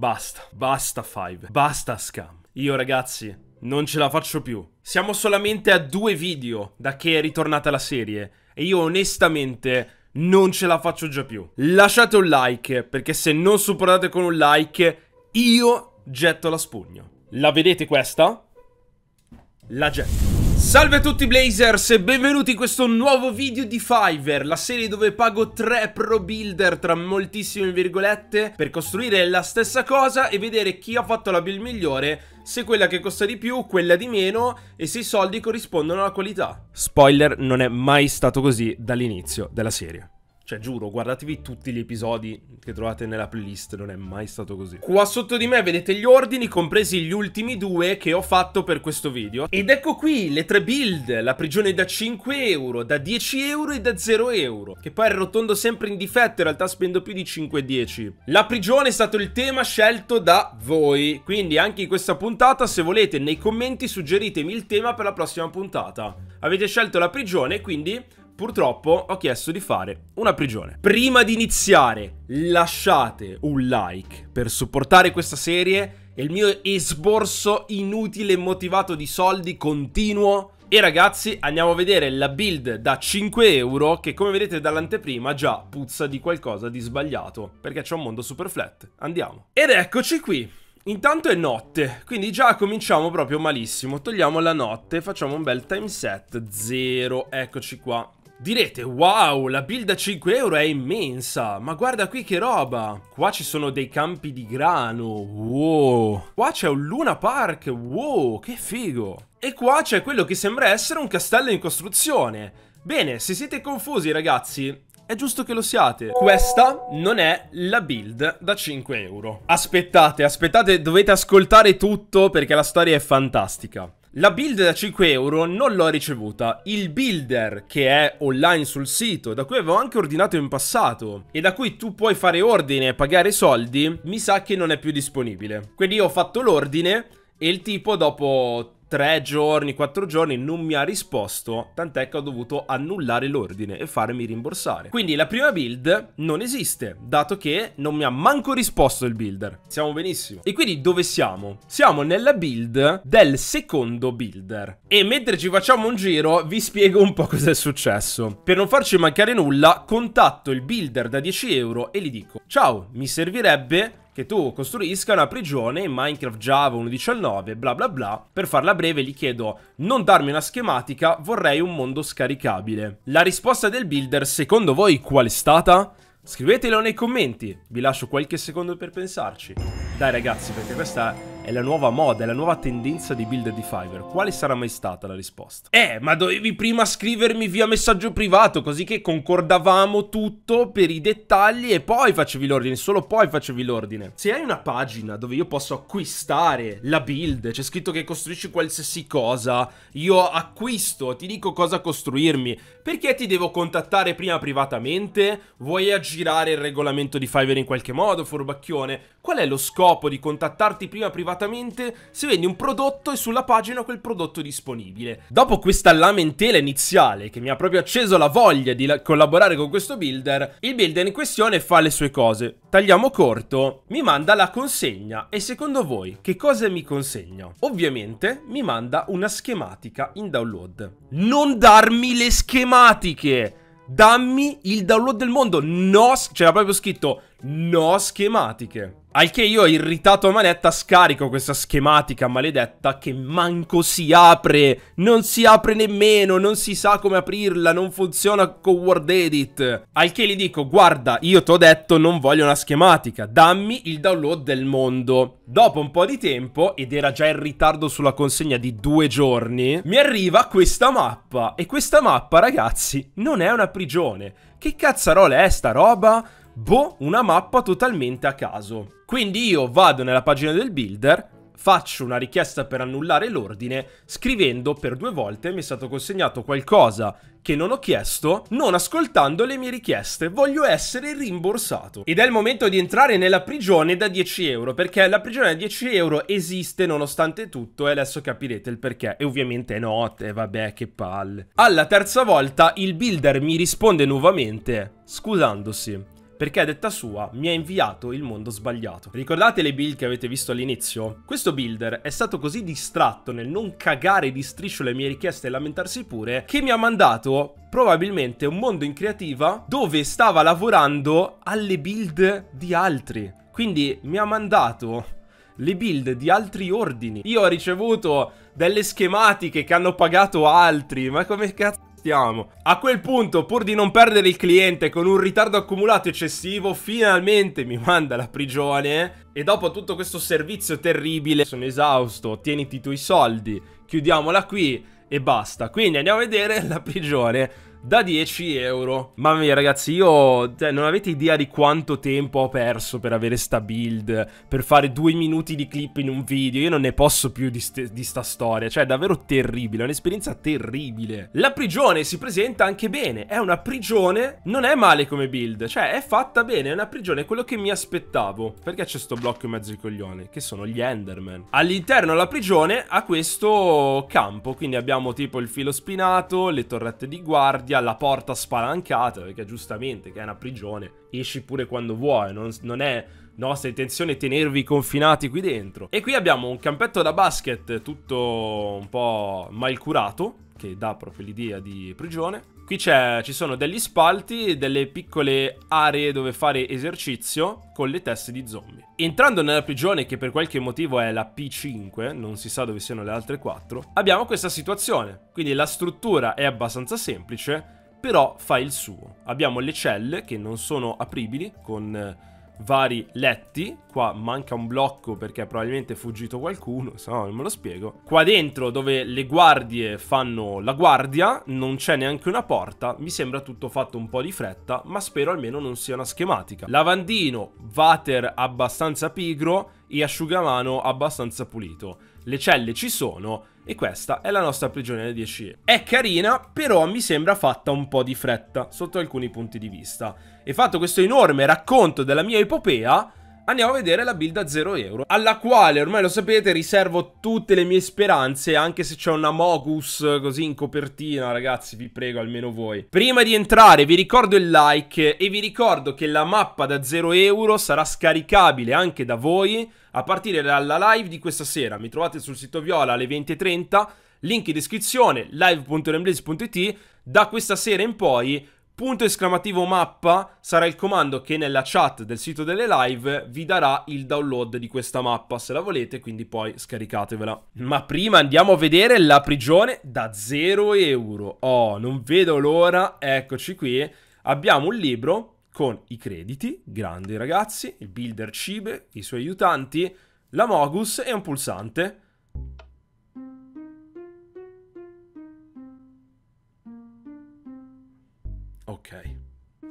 Basta, basta Fiverr, basta scam. Io ragazzi, non ce la faccio più. Siamo solamente a 2 video da che è ritornata la serie e io onestamente non ce la faccio già più. Lasciate un like, perché se non supportate con un like io getto la spugna. La vedete questa? La getto. Salve a tutti Blazers e benvenuti in questo nuovo video di Fiverr, la serie dove pago 3 pro builder tra moltissime virgolette per costruire la stessa cosa e vedere chi ha fatto la build migliore, se quella che costa di più, quella di meno e se i soldi corrispondono alla qualità. Spoiler, non è mai stato così dall'inizio della serie. Cioè giuro, guardatevi tutti gli episodi che trovate nella playlist, non è mai stato così. Qua sotto di me vedete gli ordini, compresi gli ultimi 2 che ho fatto per questo video. Ed ecco qui le 3 build, la prigione da 5 euro, da 10 euro e da 0 euro. Che poi arrotondo sempre in difetto, in realtà spendo più di 5,10. La prigione è stato il tema scelto da voi, quindi anche in questa puntata se volete nei commenti suggeritemi il tema per la prossima puntata. Avete scelto la prigione, quindi purtroppo ho chiesto di fare una prigione. Prima di iniziare, lasciate un like per supportare questa serie e il mio esborso inutile e motivato di soldi continuo. E ragazzi, andiamo a vedere la build da 5 euro che, come vedete dall'anteprima, già puzza di qualcosa di sbagliato, perché c'è un mondo super flat. Andiamo. Ed eccoci qui. Intanto è notte, quindi già cominciamo proprio malissimo. Togliamo la notte, facciamo un bel time set 0. Eccoci qua. Direte, wow, la build da 5 euro è immensa, ma guarda qui che roba. Qua ci sono dei campi di grano, wow. Qua c'è un Luna Park, wow, che figo. E qua c'è quello che sembra essere un castello in costruzione. Bene, se siete confusi ragazzi, è giusto che lo siate. Questa non è la build da 5 euro. Aspettate, aspettate, dovete ascoltare tutto perché la storia è fantastica. La build da 5 euro non l'ho ricevuta, il builder che è online sul sito, da cui avevo anche ordinato in passato e da cui tu puoi fare ordine e pagare soldi, mi sa che non è più disponibile. Quindi io ho fatto l'ordine e il tipo dopo 3 giorni, 4 giorni non mi ha risposto, tant'è che ho dovuto annullare l'ordine e farmi rimborsare. Quindi la prima build non esiste, dato che non mi ha manco risposto il builder. Siamo benissimo. E quindi dove siamo? Siamo nella build del secondo builder. E mentre ci facciamo un giro vi spiego un po' cosa è successo. Per non farci mancare nulla, contatto il builder da 10 euro e gli dico: ciao, mi servirebbe che tu costruisca una prigione in Minecraft Java 1.19 bla bla bla. Per farla breve gli chiedo: non darmi una schematica, vorrei un mondo scaricabile. La risposta del builder secondo voi qual è stata? Scrivetelo nei commenti, vi lascio qualche secondo per pensarci. Dai ragazzi, perché questa è la nuova moda, è la nuova tendenza di builder di Fiverr. Quale sarà mai stata la risposta? Ma dovevi prima scrivermi via messaggio privato, così che concordavamo tutto per i dettagli e poi facevi l'ordine, solo poi facevi l'ordine. Se hai una pagina dove io posso acquistare la build, c'è scritto che costruisci qualsiasi cosa, io acquisto, ti dico cosa costruirmi, perché ti devo contattare prima privatamente? Vuoi aggirare il regolamento di Fiverr in qualche modo, furbacchione? Qual è lo scopo di contattarti prima privatamente? Se vendi un prodotto e sulla pagina quel prodotto disponibile. Dopo questa lamentela iniziale che mi ha proprio acceso la voglia di collaborare con questo builder, il builder in questione fa le sue cose. Tagliamo corto, mi manda la consegna. E secondo voi che cosa mi consegna? Ovviamente mi manda una schematica in download. Non darmi le schematiche, dammi il download del mondo. No, c'era proprio scritto no schematiche. Al che io, irritato a manetta, scarico questa schematica maledetta che manco si apre. Non si apre nemmeno, non si sa come aprirla, non funziona con Word Edit. Al che gli dico: guarda, io t'ho detto non voglio una schematica, dammi il download del mondo. Dopo un po' di tempo, ed era già in ritardo sulla consegna di 2 giorni, mi arriva questa mappa. E questa mappa, ragazzi, non è una prigione. Che cazzarola è sta roba? Boh, una mappa totalmente a caso. Quindi io vado nella pagina del builder, faccio una richiesta per annullare l'ordine, scrivendo per 2 volte mi è stato consegnato qualcosa che non ho chiesto, non ascoltando le mie richieste, voglio essere rimborsato. Ed è il momento di entrare nella prigione da 10 euro, perché la prigione da 10 euro esiste nonostante tutto e adesso capirete il perché. E ovviamente è notte, e vabbè, che palle. Alla terza volta il builder mi risponde nuovamente scusandosi. perché a detta sua mi ha inviato il mondo sbagliato. Ricordate le build che avete visto all'inizio? Questo builder è stato così distratto nel non cagare di striscio le mie richieste e lamentarsi pure, che mi ha mandato probabilmente un mondo in creativa dove stava lavorando alle build di altri. Quindi mi ha mandato le build di altri ordini. Io ho ricevuto delle schematiche che hanno pagato altri. Ma come cazzo stiamo? A quel punto, pur di non perdere il cliente con un ritardo accumulato eccessivo, finalmente mi manda alla prigione. E dopo tutto questo servizio terribile, sono esausto, tieniti i tuoi soldi, chiudiamola qui e basta. Quindi andiamo a vedere la prigione da 10 euro. Mamma mia ragazzi, io non avete idea di quanto tempo ho perso per avere sta build, per fare 2 minuti di clip in un video. Io non ne posso più di sta storia. Cioè è davvero terribile, è un'esperienza terribile. La prigione si presenta anche bene. È una prigione, non è male come build. Cioè è fatta bene, è una prigione, quello che mi aspettavo. Perché c'è sto blocco in mezzo ai coglioni? Che sono gli Enderman. All'interno della prigione ha questo campo, quindi abbiamo tipo il filo spinato, le torrette di guardia, alla porta spalancata, perché giustamente, che è una prigione, esci pure quando vuoi, non è nostra intenzione tenervi confinati qui dentro. E qui abbiamo un campetto da basket tutto un po' mal curato, che dà proprio l'idea di prigione. Qui ci sono degli spalti, delle piccole aree dove fare esercizio con le teste di zombie. Entrando nella prigione, che per qualche motivo è la P5, non si sa dove siano le altre 4, abbiamo questa situazione. Quindi la struttura è abbastanza semplice, però fa il suo. Abbiamo le celle che non sono apribili, con vari letti. Qua manca un blocco perché probabilmente è fuggito qualcuno, se no non me lo spiego. Qua dentro, dove le guardie fanno la guardia, non c'è neanche una porta. Mi sembra tutto fatto un po' di fretta, ma spero almeno non sia una schematica. Lavandino, water abbastanza pigro e asciugamano abbastanza pulito. Le celle ci sono e questa è la nostra prigione da 10. È carina, però mi sembra fatta un po' di fretta sotto alcuni punti di vista. E fatto questo enorme racconto della mia epopea, andiamo a vedere la build a 0 euro, alla quale, ormai lo sapete, riservo tutte le mie speranze, anche se c'è una Mogus così in copertina, ragazzi, vi prego, almeno voi. Prima di entrare vi ricordo il like e vi ricordo che la mappa da 0 euro sarà scaricabile anche da voi a partire dalla live di questa sera. Mi trovate sul sito Viola alle 20:30, link in descrizione, live.erenblaze.it. Da questa sera in poi punto esclamativo mappa sarà il comando che nella chat del sito delle live vi darà il download di questa mappa, se la volete, quindi poi scaricatevela. Ma prima andiamo a vedere la prigione da 0 euro. Oh, non vedo l'ora, eccoci qui. Abbiamo un libro con i crediti, grandi ragazzi, il builder Cibe, i suoi aiutanti, la Mogus e un pulsante. Ok,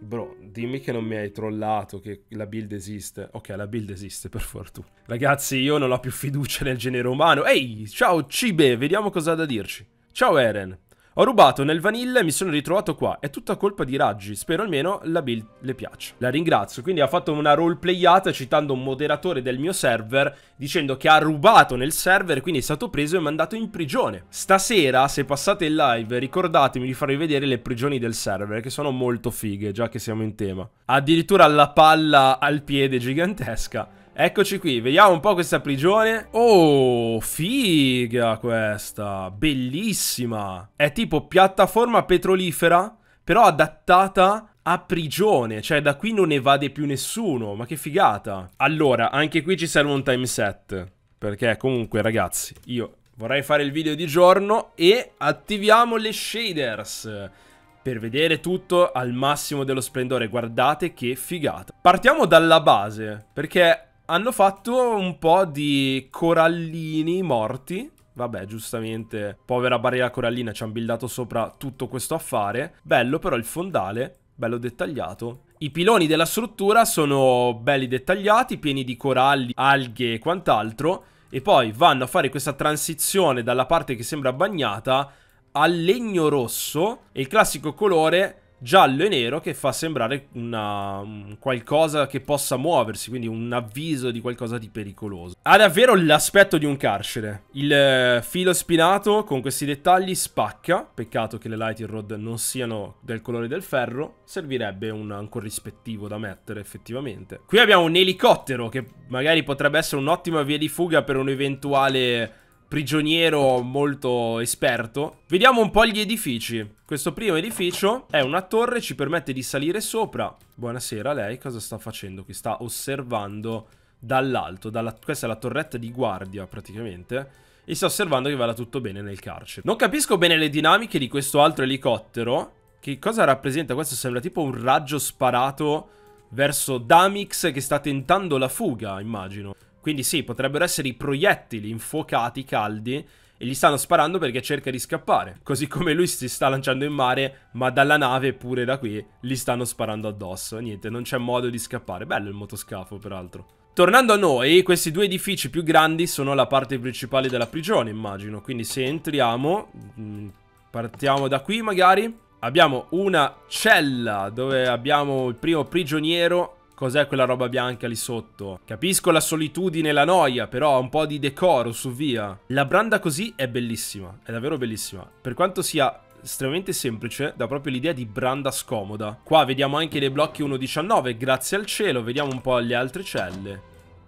bro, dimmi che non mi hai trollato, che la build esiste. Ok, la build esiste, per fortuna. Ragazzi, io non ho più fiducia nel genere umano. Ehi, ciao Cibe, vediamo cosa ha da dirci. Ciao Eren, ho rubato nel vanilla e mi sono ritrovato qua. È tutta colpa di Raggi, spero almeno la build le piaccia. La ringrazio, quindi ha fatto una roleplayata citando un moderatore del mio server, dicendo che ha rubato nel server, quindi è stato preso e mandato in prigione. Stasera, se passate in live, ricordatemi di farvi vedere le prigioni del server, che sono molto fighe, già che siamo in tema. Addirittura la palla al piede gigantesca. Eccoci qui, vediamo un po' questa prigione. Oh, figa questa, bellissima. È tipo piattaforma petrolifera, però adattata a prigione. Cioè da qui non ne evade più nessuno, ma che figata. Allora, anche qui ci serve un timeset, perché comunque ragazzi, io vorrei fare il video di giorno e attiviamo le shaders per vedere tutto al massimo dello splendore. Guardate che figata. Partiamo dalla base, perché hanno fatto un po' di corallini morti. Vabbè, giustamente, povera barriera corallina, ci hanno buildato sopra tutto questo affare. Bello però il fondale, bello dettagliato. I piloni della struttura sono belli dettagliati, pieni di coralli, alghe e quant'altro. E poi vanno a fare questa transizione dalla parte che sembra bagnata al legno rosso. E il classico colore giallo e nero che fa sembrare qualcosa che possa muoversi, quindi un avviso di qualcosa di pericoloso. Ha davvero l'aspetto di un carcere. Il filo spinato con questi dettagli spacca. Peccato che le lighting rod non siano del colore del ferro. Servirebbe un corrispettivo da mettere effettivamente. Qui abbiamo un elicottero che magari potrebbe essere un'ottima via di fuga per un eventuale prigioniero molto esperto. Vediamo un po' gli edifici. Questo primo edificio è una torre, ci permette di salire sopra. Buonasera, lei cosa sta facendo qui? Sta osservando dall'alto, questa è la torretta di guardia praticamente, e sta osservando che vada tutto bene nel carcere. Non capisco bene le dinamiche di questo altro elicottero. Che cosa rappresenta? Questo sembra tipo un raggio sparato verso Damix che sta tentando la fuga, immagino. Quindi sì, potrebbero essere i proiettili infuocati, caldi, e gli stanno sparando perché cerca di scappare. Così come lui si sta lanciando in mare, ma dalla nave pure da qui gli stanno sparando addosso. Niente, non c'è modo di scappare. Bello il motoscafo, peraltro. Tornando a noi, questi due edifici più grandi sono la parte principale della prigione, immagino. Quindi se entriamo, partiamo da qui magari. Abbiamo una cella dove abbiamo il primo prigioniero. Cos'è quella roba bianca lì sotto? Capisco la solitudine e la noia, però un po' di decoro su via. La branda così è bellissima, è davvero bellissima. Per quanto sia estremamente semplice, dà proprio l'idea di branda scomoda. Qua vediamo anche dei blocchi 1.19, grazie al cielo. Vediamo un po' le altre celle.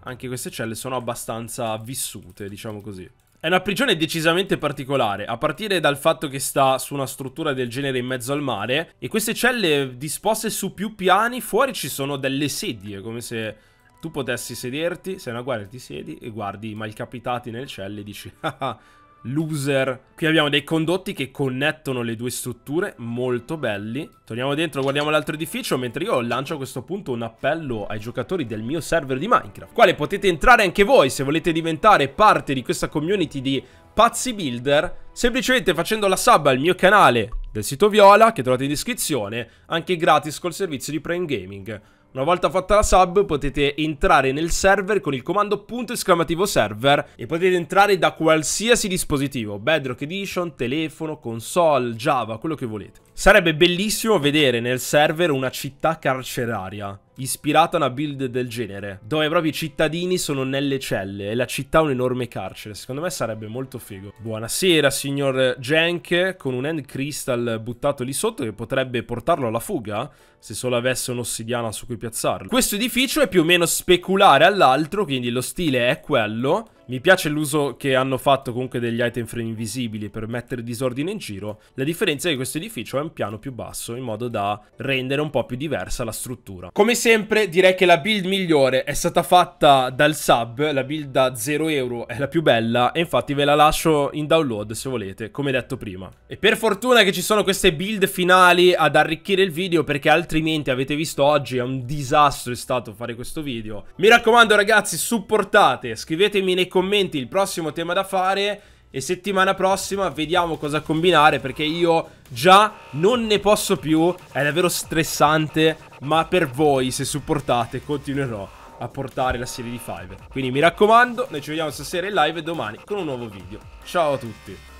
Anche queste celle sono abbastanza vissute, diciamo così. È una prigione decisamente particolare, a partire dal fatto che sta su una struttura del genere in mezzo al mare, e queste celle disposte su più piani. Fuori ci sono delle sedie, come se tu potessi sederti, sei una guardia ti siedi e guardi i malcapitati nelle celle e dici ah, loser. Qui abbiamo dei condotti che connettono le due strutture, molto belli. Torniamo dentro, guardiamo l'altro edificio, mentre io lancio a questo punto un appello ai giocatori del mio server di Minecraft, quale potete entrare anche voi se volete diventare parte di questa community di pazzi builder, semplicemente facendo la sub al mio canale del sito Viola che trovate in descrizione, anche gratis col servizio di Prime Gaming. Una volta fatta la sub potete entrare nel server con il comando .server e potete entrare da qualsiasi dispositivo, Bedrock Edition, telefono, console, Java, quello che volete. Sarebbe bellissimo vedere nel server una città carceraria ispirata a una build del genere, dove proprio i cittadini sono nelle celle e la città è un enorme carcere. Secondo me sarebbe molto figo. Buonasera signor Jenk, con un end crystal buttato lì sotto che potrebbe portarlo alla fuga se solo avesse un'ossidiana su cui piazzarlo. Questo edificio è più o meno speculare all'altro, quindi lo stile è quello. Mi piace l'uso che hanno fatto comunque degli item frame invisibili per mettere disordine in giro. La differenza è che questo edificio è un piano più basso, in modo da rendere un po' più diversa la struttura. Come sempre direi che la build migliore è stata fatta dal sub, la build da 0 euro è la più bella, e infatti ve la lascio in download se volete, come detto prima. E per fortuna che ci sono queste build finali ad arricchire il video, perché altrimenti, avete visto oggi, è un disastro è stato fare questo video. Mi raccomando ragazzi, supportate, scrivetemi nei commenti il prossimo tema da fare, e settimana prossima vediamo cosa combinare, perché io già non ne posso più, è davvero stressante, ma per voi, se supportate, continuerò a portare la serie di Fiverr. Quindi mi raccomando, noi ci vediamo stasera in live e domani con un nuovo video. Ciao a tutti!